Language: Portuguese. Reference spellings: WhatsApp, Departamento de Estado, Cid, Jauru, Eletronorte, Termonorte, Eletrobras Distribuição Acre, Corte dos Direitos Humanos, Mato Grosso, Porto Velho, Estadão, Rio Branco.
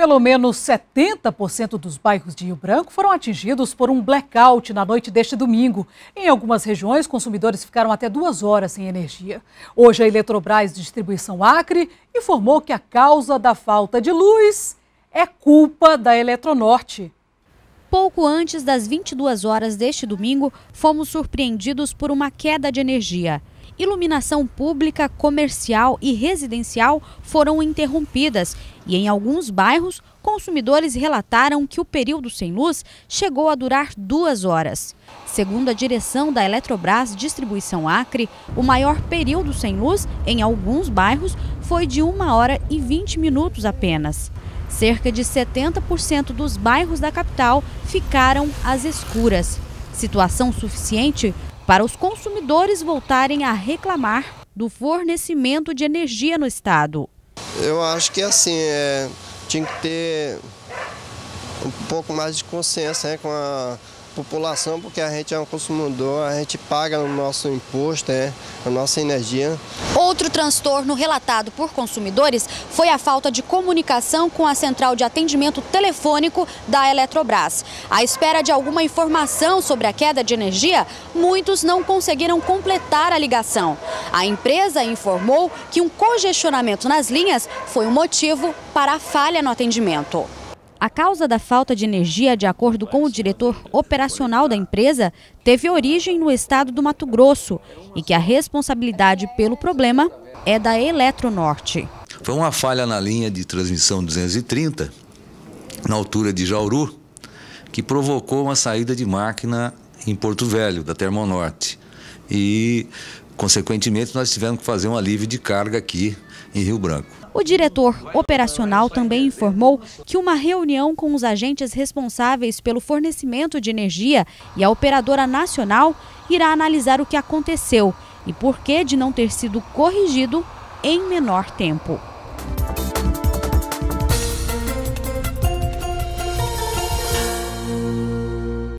Pelo menos 70% dos bairros de Rio Branco foram atingidos por um blackout na noite deste domingo. Em algumas regiões, consumidores ficaram até 2 horas sem energia. Hoje, a Eletrobras Distribuição Acre informou que a causa da falta de luz é culpa da Eletronorte. Pouco antes das 22 horas deste domingo, fomos surpreendidos por uma queda de energia. Iluminação pública, comercial e residencial foram interrompidas e, em alguns bairros, consumidores relataram que o período sem luz chegou a durar 2 horas. Segundo a direção da Eletrobras Distribuição Acre, o maior período sem luz, em alguns bairros, foi de 1 hora e 20 minutos apenas. Cerca de 70% dos bairros da capital ficaram às escuras. Situação suficiente para os consumidores voltarem a reclamar do fornecimento de energia no estado. Eu acho que assim, tinha que ter um pouco mais de consciência com a população, porque a gente é um consumidor, a gente paga o nosso imposto, a nossa energia. Outro transtorno relatado por consumidores foi a falta de comunicação com a central de atendimento telefônico da Eletrobras. À espera de alguma informação sobre a queda de energia, muitos não conseguiram completar a ligação. A empresa informou que um congestionamento nas linhas foi o motivo para a falha no atendimento. A causa da falta de energia, de acordo com o diretor operacional da empresa, teve origem no estado do Mato Grosso e que a responsabilidade pelo problema é da Eletronorte. Foi uma falha na linha de transmissão 230, na altura de Jauru, que provocou uma saída de máquina em Porto Velho, da Termonorte. E, consequentemente, nós tivemos que fazer um alívio de carga aqui em Rio Branco. O diretor operacional também informou que uma reunião com os agentes responsáveis pelo fornecimento de energia e a operadora nacional irá analisar o que aconteceu e por que de não ter sido corrigido em menor tempo.